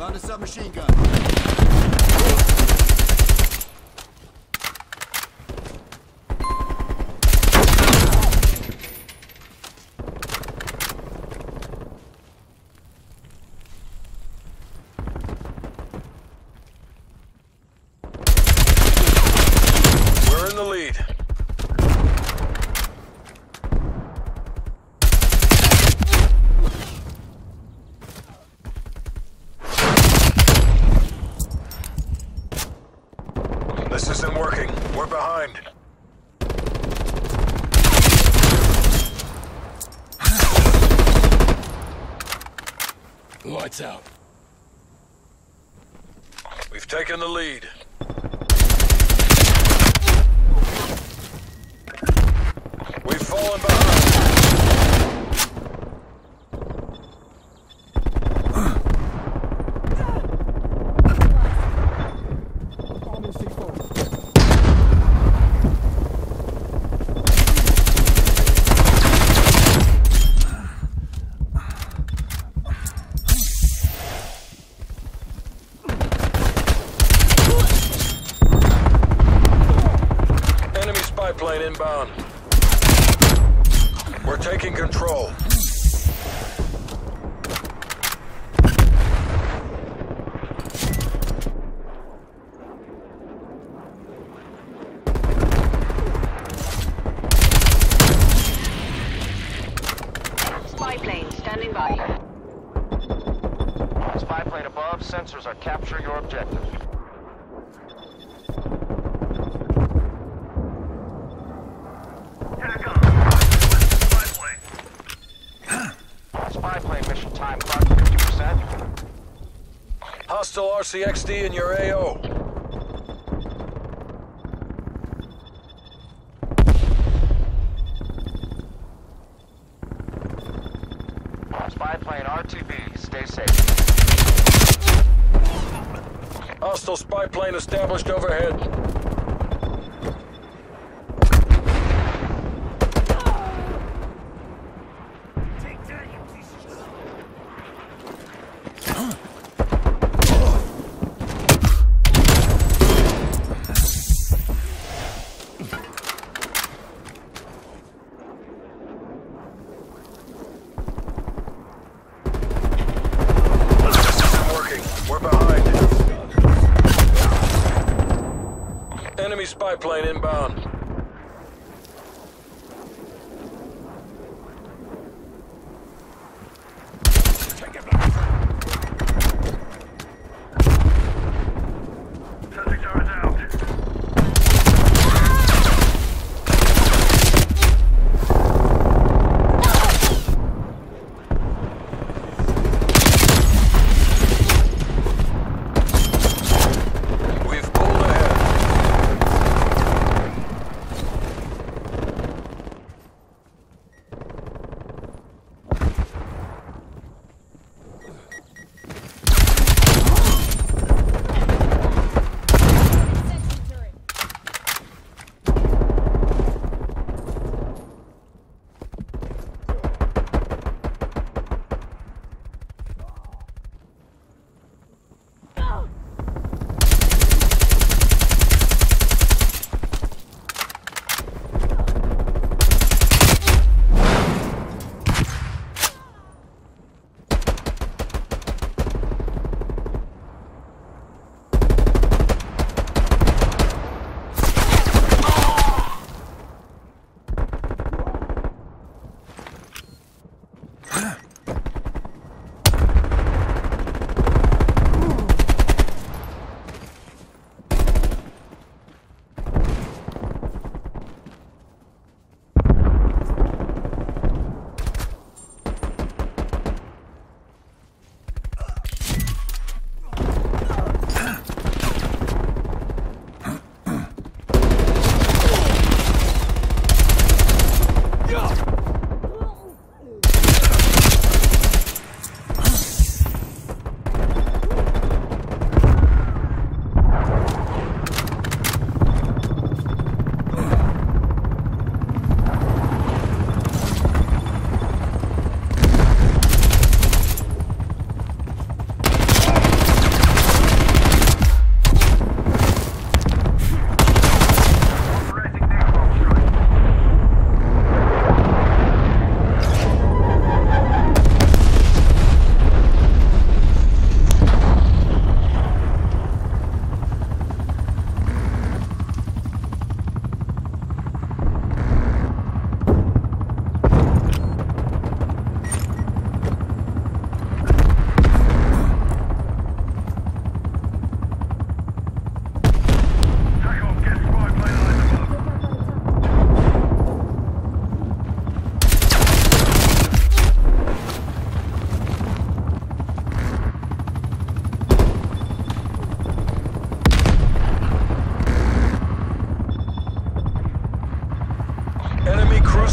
Found a submachine gun. We're in the lead. This isn't working. We're behind. Lights out. We've taken the lead. We've fallen behind. Army C4. Plane inbound. We're taking control. Spy plane standing by. Spy plane above. Sensors are capturing your objective. Hostile RCXD in your AO. Spy plane RTB, stay safe. Hostile spy plane established overhead. Enemy spy plane inbound. Sending turret out.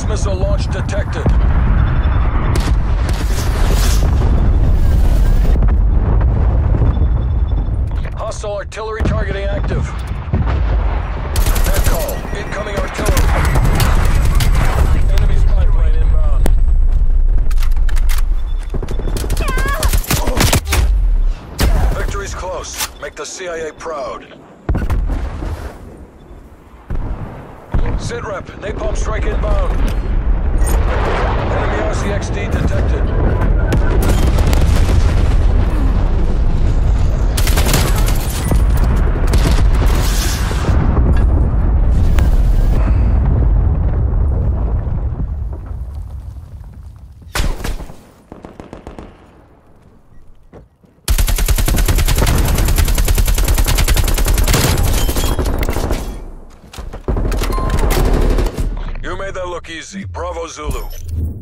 missile launch detected. Hostile artillery targeting active. That call. Incoming artillery. Enemy spy plane inbound. Yeah. Victory's close. Make the CIA proud. SITREP, napalm strike inbound. Enemy RCXD detected. Easy. Bravo Zulu.